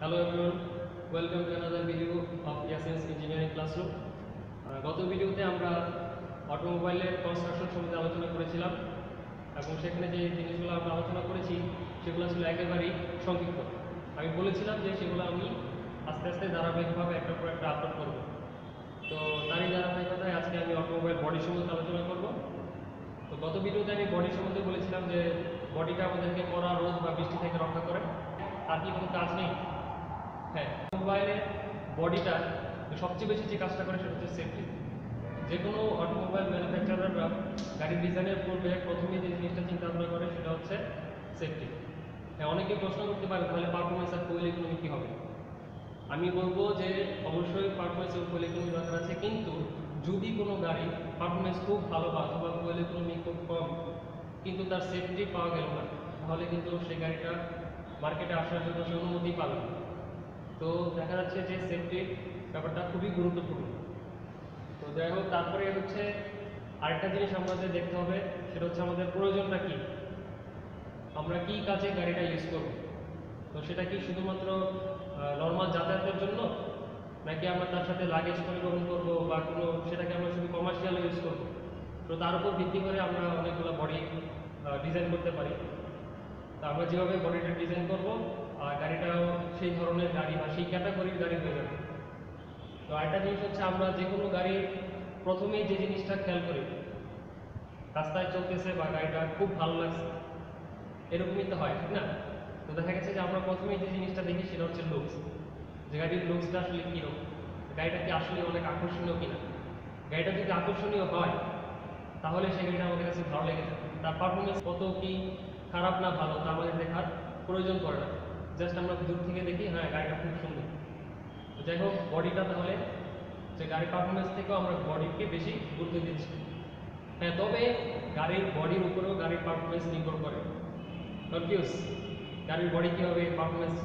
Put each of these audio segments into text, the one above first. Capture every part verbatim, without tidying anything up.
Hello everyone, welcome to another video of Yeasin's Engineering Classroom. गत भिडियोते आमरा automobile construction सम्बन्धे आलोचना करेছিলাম এবং সেখানে যে জিনিসগুলো আমরা আলোচনা করেছি সেগুলো ছিল একেবারে সংক্ষিপ্ত। আমি বলেছিলাম যে সেগুলো আমি আস্তে আস্তে ধারাবাহিকভাবে একটা পর একটা আপলোড করব। তো তারই ধারাবাহিকতায় আজকে আমি অটোমোবাইল বডি সম্বন্ধে আলোচনা করব। তো গত ভিডিওতে আমি বডি সম্বন্ধে বলেছিলাম যে বডিটা আমাদেরকে কড়া রোদ বা বৃষ্টি থেকে রক্ষা করে। আর কি কোনো কাজ নেই? হ্যাঁ, অটোমোবাইলের বডিটা সবচেয়ে বেশি যে কাজটা করে সেটা হচ্ছে সেফটি। যে কোনো অটোমোবাইল ম্যানুফ্যাকচারাররা গাড়ির ডিজাইনের পূর্বে প্রথমে যে জিনিসটা চিন্তা ভাবনা করে সেটা হচ্ছে সেফটি। হ্যাঁ, অনেকে প্রশ্ন করতে পারে তাহলে পারফরমেন্স আর কোয়েল ইকোনমি কী হবে? আমি বলবো যে অবশ্যই পারফরমেন্স ও কোয়েল ইকোনমি দরকার আছে, কিন্তু যদি কোনো গাড়ি পারফরমেন্স খুব ভালো বা অথবা কোয়েল ইকোনমি খুব কম কিন্তু তার সেফটি পাওয়া গেল না, তাহলে কিন্তু সেই গাড়িটা মার্কেটে আসার জন্য সে অনুমতি পাবে না। তো দেখা যাচ্ছে যে সেফটির ব্যাপারটা খুবই গুরুত্বপূর্ণ। তো যাই হোক, তারপরে হচ্ছে আরেকটা জিনিস আমাদের দেখতে হবে, সেটা হচ্ছে আমাদের প্রয়োজনটা কী, আমরা কী কাজে গাড়িটা ইউজ করব। তো সেটা কি শুধুমাত্র নর্মাল যাতায়াতের জন্য, নাকি আমরা তার সাথে লাগেজ পরিবহন করব বা কোনো সেটাকে আমরা শুধু কমার্শিয়ালে ইউজ করব। তো তার উপর ভিত্তি করে আমরা অনেকগুলো বডি ডিজাইন করতে পারি। তো আমরা যেভাবে বডিটা ডিজাইন করব আর গাড়িটাও সেই ধরনের গাড়ি বা সেই ক্যাটাগরির গাড়ি হয়ে যাবে। তো আরেকটা জিনিস হচ্ছে আমরা যে কোনো গাড়ির প্রথমেই যে জিনিসটা খেয়াল করি, রাস্তায় চলতেছে বা গাড়িটা খুব ভালো লাগছে, এরকমই তো হয় ঠিক না? তো দেখা গেছে যে আমরা প্রথমেই যে জিনিসটা দেখি সেটা হচ্ছে লুকস, যে গাড়ির লুকসটা আসলে কীরকম, গাড়িটা কি আসলে অনেক আকর্ষণীয় কিনা। গাড়িটা যদি আকর্ষণীয় হয় তাহলে সেই গাড়িটা আমাদের কাছে ভালো লেগে যায়। তার পারফরমেন্স কত কি খারাপ না ভালো তা আমাদের দেখার প্রয়োজন পড়ে না, জাস্ট আমরা দূর থেকে দেখি হ্যাঁ গাড়িটা খুব সুন্দর। তো যাই হোক, বডিটা তাহলে যে গাড়ির পারফরমেন্স থেকেও আমরা বডিকে বেশি গুরুত্ব দিচ্ছি। হ্যাঁ, তবে গাড়ির বডির উপরেও গাড়ির পারফরমেন্স নির্ভর করে। কনফিউজ, গাড়ির বডি কীভাবে পারফরমেন্স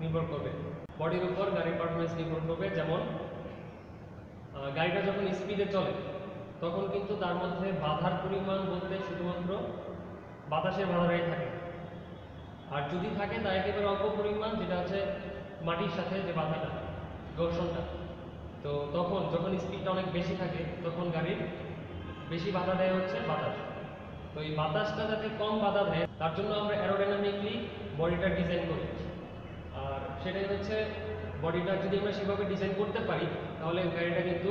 নির্ভর করবে? বডির উপর গাড়ির পারফরমেন্স নির্ভর করবে। যেমন গাড়িটা যখন স্পিডে চলে তখন কিন্তু তার মধ্যে বাধার পরিমাণ বলতে শুধুমাত্র বাতাসের বাধারাই থাকে, আর যদি থাকে তা একেবারে অল্প পরিমাণ, যেটা হচ্ছে মাটির সাথে যে বাধাটা, ঘর্ষণটা। তো তখন যখন স্পিডটা অনেক বেশি থাকে তখন গাড়ির বেশি বাধা দেয় হচ্ছে বাতাস। তো এই বাতাসটা যাতে কম বাধা দেয় তার জন্য আমরা অ্যারোডাইনামিকলি বডিটা ডিজাইন করি, আর সেটাই হচ্ছে বডিটা যদি আমরা সেভাবে ডিজাইন করতে পারি তাহলে গাড়িটা কিন্তু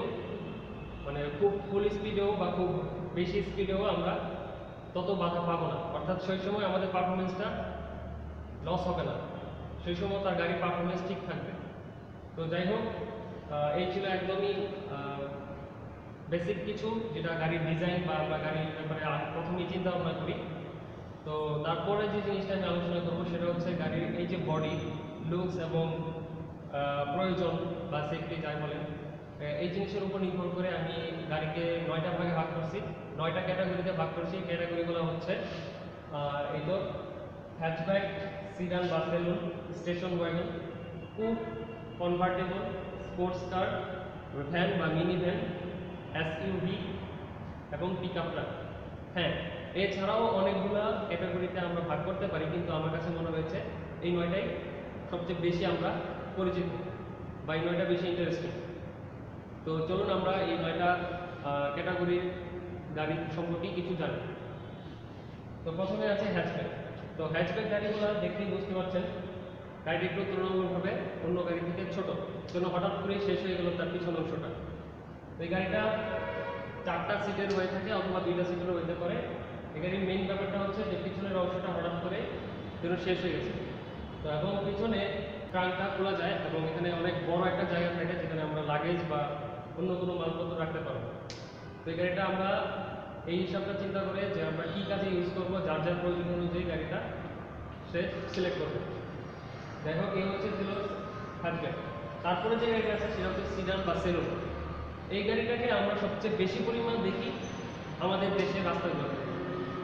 মানে খুব ফুল স্পিডেও বা খুব বেশি স্পিডেও আমরা তত বাধা পাবো না, অর্থাৎ সেই সময় আমাদের পারফরমেন্সটা লস হবে না, সেই সময় তার গাড়ির পারফরমেন্স ঠিক থাকবে। তো যাই হোক, এই ছিল একদমই বেসিক কিছু যেটা গাড়ির ডিজাইন বা আমরা গাড়ির ব্যাপারে প্রথমেই চিন্তা ভাবনা করি। তো তারপরে যে জিনিসটা আমি আলোচনা করবো সেটা হচ্ছে গাড়ির এই যে বডি, লুকস এবং প্রয়োজন বা সেফটি যাই বলেন, এই জিনিসের উপর নির্ভর করে আমি গাড়িকে নয়টা ভাগে ভাগ করছি, নয়টা ক্যাটাগরিতে ভাগ করছি। ক্যাটাগরিগুলো হচ্ছে এই তো হ্যাচব্যাক, সিডান বা saloon, station wagon, coupe, convertible, sports car, van বা মিনি ভ্যান, এসইউভি এবং পিকআপ ট্রাক। হ্যাঁ, এছাড়াও অনেকগুলো ক্যাটাগরিতে আমরা ভাগ করতে পারি, কিন্তু আমার কাছে মনে হয়েছে এই নয়টাই সবচেয়ে বেশি আমরা পরিচিত বা এই নয়টা বেশি ইন্টারেস্টিং। তো চলুন আমরা এই নয়টা ক্যাটাগরির গাড়ি সম্পর্কে কিছু জানি। তো প্রথমে আছে হ্যাচব্যাক। তো হ্যাচব্যাক গাড়িগুলো দেখলেই বুঝতে পারছেন গাড়িটি একটু তুলনামূলকভাবে অন্য গাড়ি থেকে ছোটো, জন্য হঠাৎ করে শেষ হয়ে গেল তার পিছনের অংশটা। এই গাড়িটা চারটা সিটের হয়ে থাকে অথবা দুইটা সিটেরও হইতে পারে। এই গাড়ির মেইন ব্যাপারটা হচ্ছে যে পিছনের অংশটা হঠাৎ করে যেন শেষ হয়ে গেছে। তো এবং পিছনে ট্রাঙ্কটা খোলা যায় এবং এখানে অনেক বড় একটা জায়গা থাকে যেখানে আমরা লাগেজ বা অন্য কোনো মালপত্র রাখতে পারবো। তো এই গাড়িটা আমরা এই হিসাবটা চিন্তা করে যে আমরা কী কাজে ইউজ করবো, যার যার প্রয়োজন অনুযায়ী গাড়িটা সে সিলেক্ট করবো। যাই হোক, এই হচ্ছে ছিল হ্যাচব্যাক। তারপরে যে গাড়িটা আছে সেটা হচ্ছে সিডান বা সেলুন। এই গাড়িটাকে আমরা সবচেয়ে বেশি পরিমাণ দেখি আমাদের দেশের রাস্তাগুলোতে।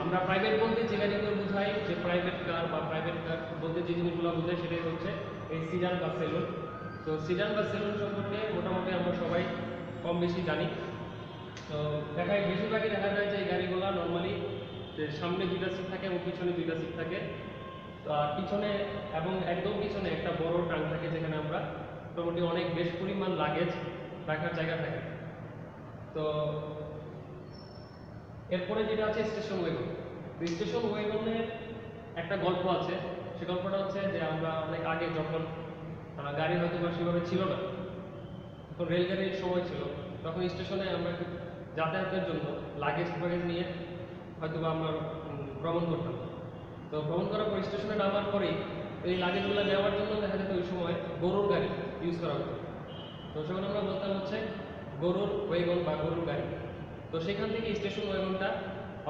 আমরা প্রাইভেট বলতে যে গাড়িগুলো বোঝাই, যে প্রাইভেট কার বা প্রাইভেট কার বলতে যে জিনিসগুলো বোঝাই সেটাই হচ্ছে এই সিডান বা সেলুন। তো সিডান বা সেলুন সম্পর্কে মোটামুটি আমরা সবাই কম বেশি জানি। তো দেখায় বেশিরভাগই দেখা যায় যে এই গাড়িগুলো নর্মালি যে সামনে দুইটা সিট থাকে এবং পিছনে দুইটা সিট থাকে, আর পিছনে এবং একদম পিছনে একটা বড় টাং মোটামুটি অনেক বেশ পরিমাণ লাগেজ রাখার জায়গা থাকে। তো এরপরে যেটা আছে স্টেশন ওয়াগন। স্টেশন ওয়াগনের একটা গল্প আছে, সে গল্পটা হচ্ছে যে আমরা অনেক আগে যখন গাড়ি হয়তো বা সেভাবে ছিল না, তখন রেলগাড়ির সময় ছিল, তখন স্টেশনে আমরা যাতায়াতের জন্য লাগেজ ফাগেজ নিয়ে হয়তো বা আমরা ভ্রমণ করতাম। তো ভ্রমণ করার পর স্টেশনে নামার পরেই এই লাগেজগুলো নেওয়ার জন্য দেখা যেত ওই সময় গরুর গাড়ি ইউজ করা হতো। তো সেখানে আমরা বলতাম হচ্ছে গরুর ওয়াগন বা গরুর গাড়ি। তো সেখান থেকে স্টেশন ওয়াগনটা,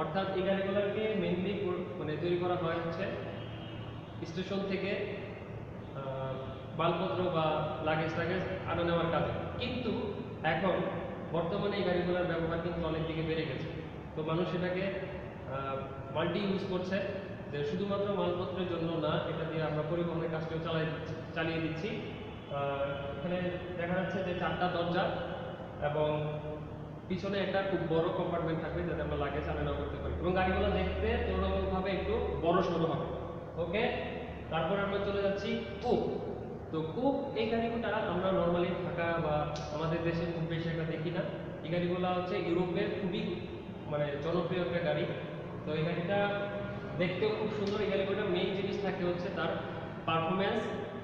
অর্থাৎ এই গাড়িগুলোকে মেনলি মানে তৈরি করা হয় হচ্ছে স্টেশন থেকে মালপত্র বা লাগেজ টাগেজ আনা নেওয়ার কাজে। কিন্তু এখন বর্তমানে এই গাড়িগুলোর ব্যবহার কিন্তু অনেক দিকে বেড়ে গেছে। তো মানুষ এটাকে মাল্টি ইউজ করছে, যে শুধুমাত্র মালপত্রের জন্য না, এটা দিয়ে আমরা পরিবহনের কাজটিও চালাই চালিয়ে দিচ্ছি। এখানে দেখা যাচ্ছে যে চারটা দরজা এবং পিছনে একটা খুব বড় কম্পার্টমেন্ট থাকবে, যাতে আমরা লাগেজ আনা নেওয়া করতে পারি এবং গাড়িগুলো দেখতে তুলনামূলকভাবে একটু বড় সড়ো হবে। ওকে, তারপর আমরা চলে যাচ্ছি কুপ। তো কুপ, এই গাড়িগুলো আমরা নর্মালি ঢাকা বা আমাদের দেশে খুব বেশি একটা দেখি না। এই গাড়িগুলো হচ্ছে ইউরোপের খুবই মানে জনপ্রিয় একটা গাড়ি। তো এই গাড়িটা দেখতেও খুব সুন্দর। এই গাড়িগুলোর মেইন জিনিস থাকে হচ্ছে তার পারফরমেন্স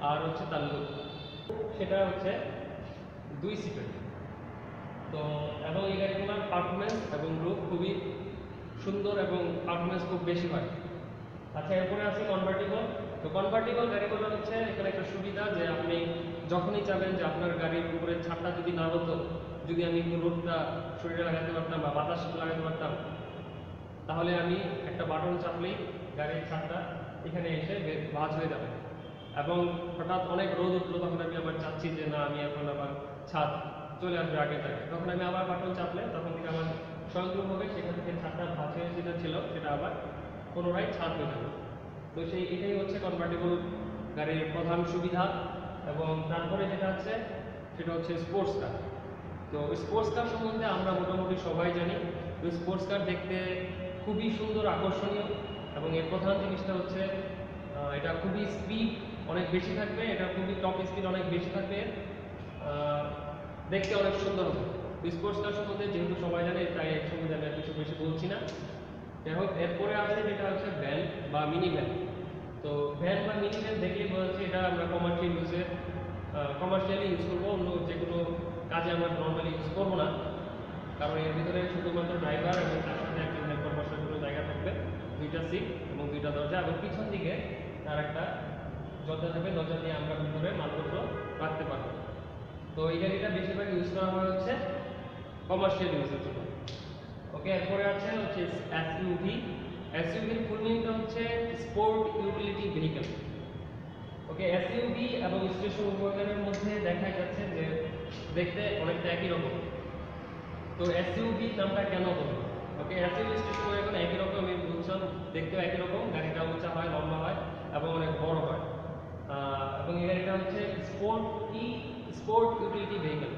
আর হচ্ছে তার লুক। সেটা হচ্ছে দুই সিটের। তো এবং এই গাড়িগুলোর পারফরমেন্স এবং লুক খুবই সুন্দর এবং পারফরমেন্স খুব বেশি হয়। আচ্ছা, এরপরে আছে কনভার্টিবল। তো কনভার্টিবল গাড়িগুলো হচ্ছে এখানে একটা সুবিধা, যে আপনি যখনই চাবেন যে আপনার গাড়ির উপরে ছাদটা যদি না হতো, যদি আমি রোদটা শরীরে লাগাতে পারতাম বা বাতাস লাগাতে পারতাম, তাহলে আমি একটা বাটন চাপলেই গাড়ির ছাদটা এখানে এসে ভাঁজ হয়ে যাবে। এবং হঠাৎ অনেক রোদ উঠলো, তখন আমি আবার চাচ্ছি যে না, আমি এখন আবার ছাদ চলে আসবে আগে থাকে, তখন আমি আবার বাটন চাপলে তখন থেকে আমার স্বয়ংক্রিয়ভাবে সেখান থেকে ছাদটা ভাঁজ হয়ে যেটা ছিল সেটা আবার পুনরায় ছাদ হয়ে যাবে। তো সেই এটাই হচ্ছে কনভার্টেবল গাড়ির প্রধান সুবিধা। এবং তারপরে যেটা আছে সেটা হচ্ছে স্পোর্টস কার। তো স্পোর্টস কার সম্বন্ধে আমরা মোটামুটি সবাই জানি। তো স্পোর্টস কার দেখতে খুবই সুন্দর, আকর্ষণীয় এবং এর প্রধান জিনিসটা হচ্ছে এটা খুবই স্পিড অনেক বেশি থাকবে, এটা খুবই টপ স্পিড অনেক বেশি থাকবে, দেখতে অনেক সুন্দর হবে। তো স্পোর্টস কার সম্বন্ধে যেহেতু সবাই জানে, তাই এক সম্বন্ধে আমি কিছু বেশি বলছি না। যাই হোক, এরপরে আছে যেটা হচ্ছে ভ্যান বা মিনি ভ্যান। তো ভ্যান বা মিনি ভ্যান দেখলেই বোঝা যাচ্ছে এটা আমরা কমার্শিয়াল ইউজে কমার্শিয়ালি ইউজ করবো, অন্য যে কোনো কাজে আমরা নর্মালি ইউজ করবো না, কারণ এর ভিতরে শুধুমাত্র ড্রাইভার এবং তার সাথে একজন হেল্পার বসার জন্য জায়গা থাকবে, দুইটা সিট এবং দুইটা দরজা এবং পিছন দিকে তার একটা দরজা থাকবে, দরজা নিয়ে আমরা ভিতরে মালপত্র রাখতে পারবো। তো এই গাড়িটা বেশিরভাগ ইউজ করা হচ্ছে কমার্শিয়াল ইউজের জন্য। ওকে, এরপরে আছে হচ্ছে এসইউভি। এসইউভির ফুল মিনিংটা হচ্ছে sport utility vehicle. Okay, SUV এবং স্টেশন ওয়াগনের মধ্যে দেখা যাচ্ছে যে দেখতে অনেকটা একই রকম। তো এসইউভি নামটা কেন হলো? ওকে, এসইউভি স্টেশন ওয়াগন একই রকম, আমি বলছিলাম দেখতেও একই রকম। গাড়িটা উঁচা হয়, লম্বা হয় এবং অনেক বড় হয় এবং এই গাড়িটা হচ্ছে স্পোর্ট ই স্পোর্ট ইউটিলিটি ভেহিকল।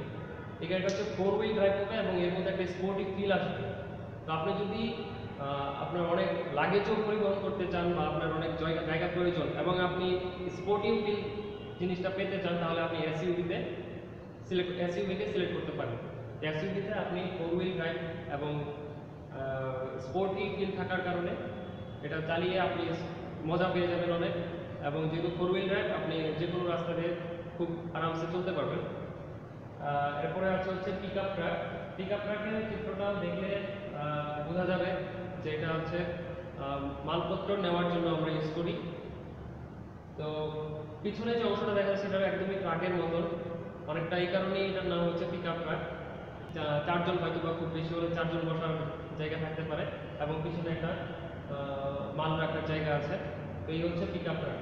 এই গাড়িটা হচ্ছে ফোর হুইল ড্রাইভ হবে এবং এর মধ্যে একটা স্পোর্টিভ ফিল আসবে। তো আপনি যদি আপনার অনেক লাগেজও পরিবহন করতে চান বা আপনার অনেক জায়গা জায়গা প্রয়োজন এবং আপনি স্পোর্টিভ ফিল জিনিসটা পেতে চান, তাহলে আপনি এসইউভিতে সিলেক্ট এসইউভিকে সিলেক্ট করতে পারেন। এসইউভিতে আপনি ফোর হুইল ড্রাইভ এবং স্পোর্টিভ ফিল থাকার কারণে এটা চালিয়ে আপনি মজা পেয়ে যাবেন অনেক। এবং যেহেতু ফোর হুইল ড্রাইভ, আপনি যে কোনো রাস্তা দিয়ে খুব আরামসে চলতে পারবেন। এরপরে আছে হচ্ছে pick up truck. Pick up ট্রাকের চিত্রটা দেখলে বোঝা যাবে যে এটা হচ্ছে মালপত্র নেওয়ার জন্য আমরা ইউজ করি। তো পিছনে যে অংশটা দেখা যাচ্ছে সেটা একদমই ট্রাকের মতন অনেকটা, এই কারণেই এটার নাম হচ্ছে পিক আপ ট্রাক। চারজন হয়তো বা খুব বেশি হলে চারজন বসার জায়গা থাকতে পারে এবং পিছনে একটা মাল রাখার জায়গা আছে। তো এই হচ্ছে পিক আপ ট্রাক।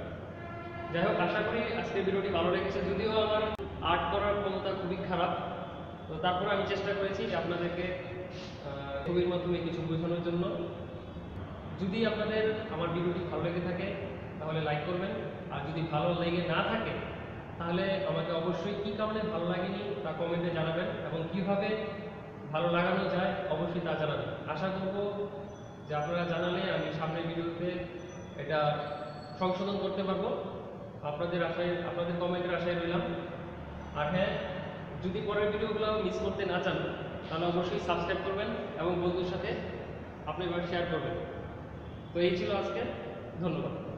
যাই হোক, আশা করি আজকে ভিডিওটি ভালো লেগেছে। যদিও আমার আর্ট করার ক্ষমতা খুবই খারাপ, তো তারপরে আমি চেষ্টা করেছি যে আপনাদেরকে ছবির মাধ্যমে কিছু বোঝানোর জন্য। যদি আপনাদের আমার ভিডিওটি ভালো লেগে থাকে তাহলে লাইক করবেন, আর যদি ভালো লেগে না থাকে তাহলে আমাকে অবশ্যই কী কারণে ভালো লাগেনি তা কমেন্টে জানাবেন এবং কীভাবে ভালো লাগানো যায় অবশ্যই তা জানাবেন। আশা করব যে আপনারা জানালে আমি সামনের ভিডিওতে এটা সংশোধন করতে পারবো। আপনাদের আশায়, আপনাদের কমেন্টের আশায় রইলাম। আর হ্যাঁ যদি পরের ভিডিওগুলো মিস করতে না চান তাহলে অবশ্যই সাবস্ক্রাইব করবেন এবং বন্ধুদের সাথে আপনি এবার শেয়ার করবেন। তো এই ছিল আজকে, ধন্যবাদ।